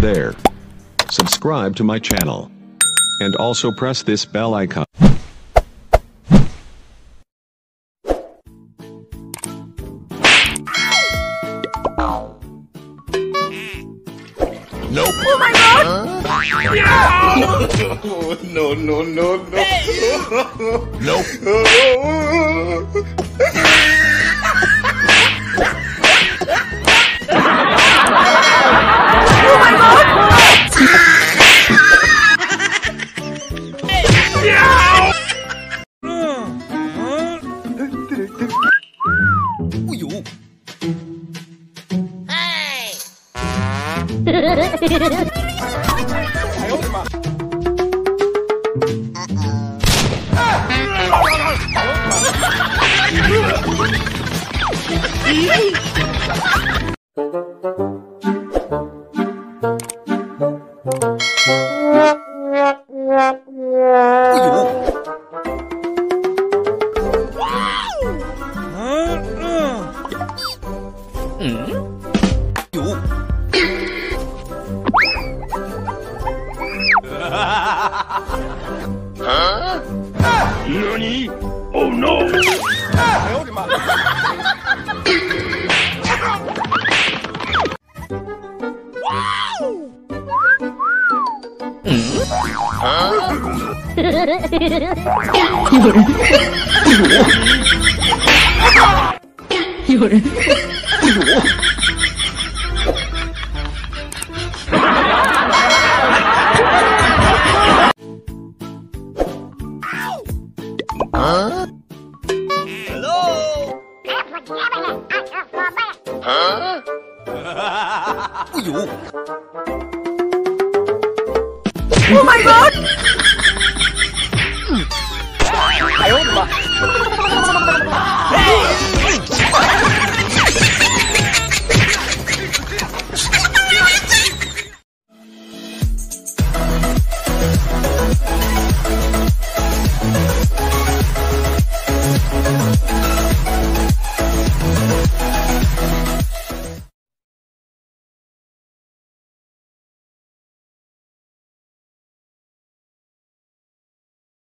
there. Subscribe to my channel. And also press this bell icon. Nope. Oh my god! Huh? Yeah! No. Hey. Nope. Oh my god! Oh my god!